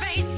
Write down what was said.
Race.